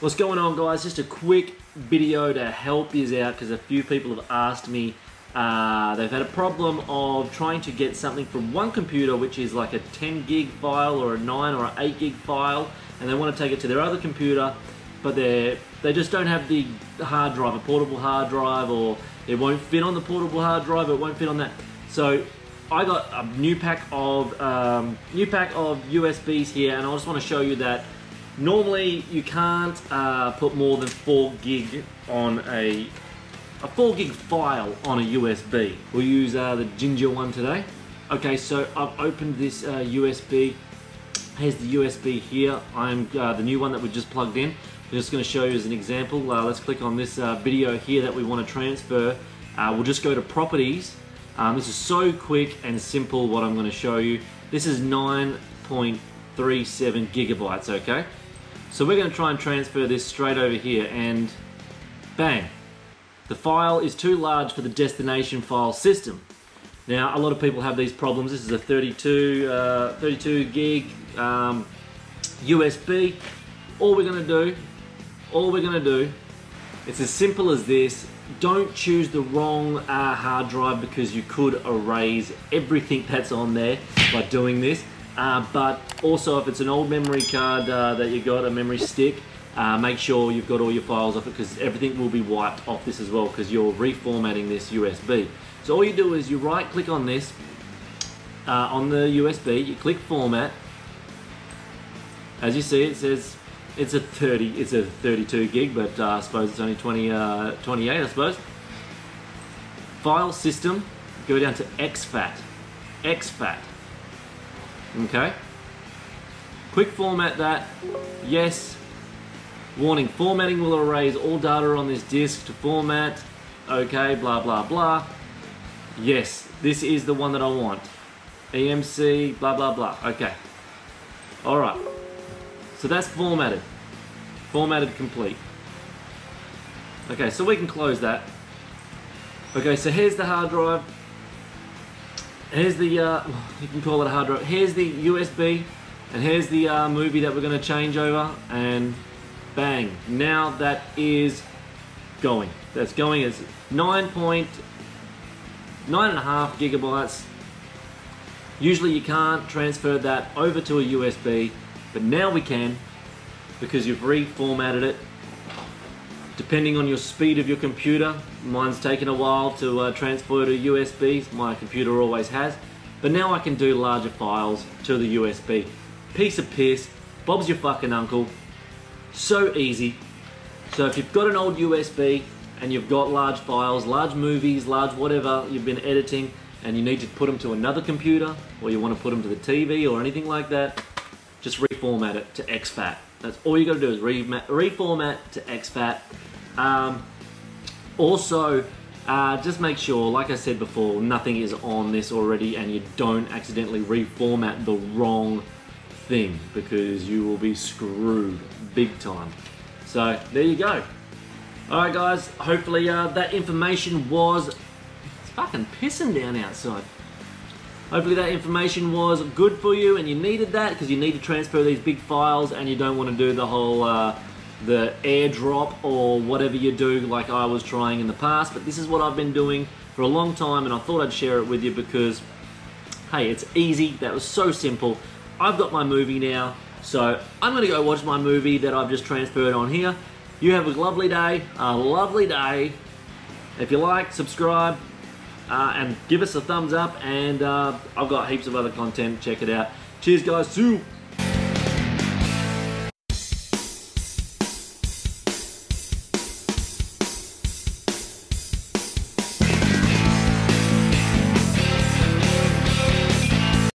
What's going on, guys? Just a quick video to help you out because a few people have asked me. They've had a problem of trying to get something from one computer, which is like a 10 gig file or a 9 or an 8 gig file, and they want to take it to their other computer, but they just don't have the hard drive, a portable hard drive, or it won't fit on the portable hard drive, it won't fit on that. So I got a new pack of USBs here, and I just want to show you that normally you can't put more than 4 gig on a 4 gig file on a USB. We'll use the Ginger one today. Okay, so I've opened this USB. Here's the USB here. I'm the new one that we just plugged in. I'm just going to show you as an example. Let's click on this video here that we want to transfer. We'll just go to Properties. This is so quick and simple what I'm going to show you. This is 9.37 gigabytes, okay? So we're going to try and transfer this straight over here, and bang! The file is too large for the destination file system. Now, a lot of people have these problems. This is a 32 gig USB. All we're gonna do, it's as simple as this. Don't choose the wrong hard drive, because you could erase everything that's on there by doing this. But also, if it's an old memory card that you got, a memory stick, make sure you've got all your files off it, because everything will be wiped off this as well, because you're reformatting this USB. So all you do is you right click on this, on the USB, you click Format. As you see, it says it's a 32 gig, but I suppose it's only 28, I suppose. File system, go down to exFAT, okay? Quick format that, yes. Warning, formatting will erase all data on this disk to format. Okay, blah, blah, blah. Yes, this is the one that I want. EMC, blah, blah, blah. Okay. All right. So that's formatted. Formatted complete. Okay, so we can close that. Okay, so here's the hard drive. Here's the, you can call it a hard drive. Here's the USB, and here's the movie that we're going to change over, and bang, now that is going. That's going as 9.5 gigabytes. Usually you can't transfer that over to a USB, but now we can, because you've reformatted it. Depending on your speed of your computer, mine's taken a while to transfer to USBs, my computer always has, but now I can do larger files to the USB. Piece of piss, Bob's your fucking uncle. So easy. So if you've got an old USB and you've got large files, large movies, large whatever you've been editing, and you need to put them to another computer, or you want to put them to the TV or anything like that, just reformat it to exFAT. That's all you got to do, is reformat to exFAT. Also, just make sure, like I said before, nothing is on this already, and you don't accidentally reformat the wrong thing, because you will be screwed big time. So there you go. All right, guys, hopefully that information was, it's fucking pissing down outside, hopefully that information was good for you, and you needed that, because you need to transfer these big files, and you don't want to do the whole the airdrop or whatever you do, like I was trying in the past. But this is what I've been doing for a long time, and I thought I'd share it with you, because hey, it's easy. That was so simple. I've got my movie now, so I'm going to go watch my movie that I've just transferred on here. You have a lovely day, If you like, subscribe, and give us a thumbs up, and I've got heaps of other content. Check it out. Cheers, guys. See you.